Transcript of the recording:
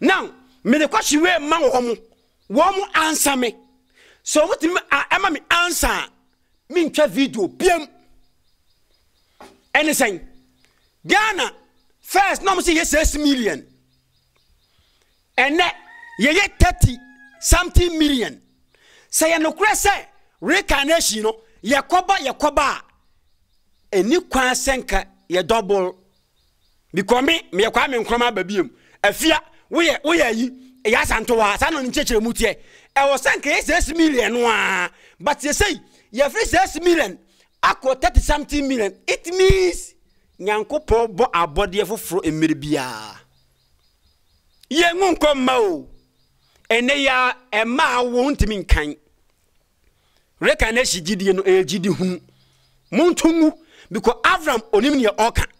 Now, me the question where man woman answer me. So what am I answer? Me video PM. Anything. Ghana first no see 6 million. And that ye get 30-something million. Say no crazy reincarnation. Yakoba. A new quan senka ye double. Because me a kwame nkroma babium. A fear we are ye a yasantoa san on church mutier. I was sank 6 million. But you say ye free 6 million. I got 30-something million. It means Nyanko po bo a body for fro a miribia. Yangunko mo. And they are a ma won't mean kind. Reckon she did no a GD hum. Muntumu because Avram Onimia Oka.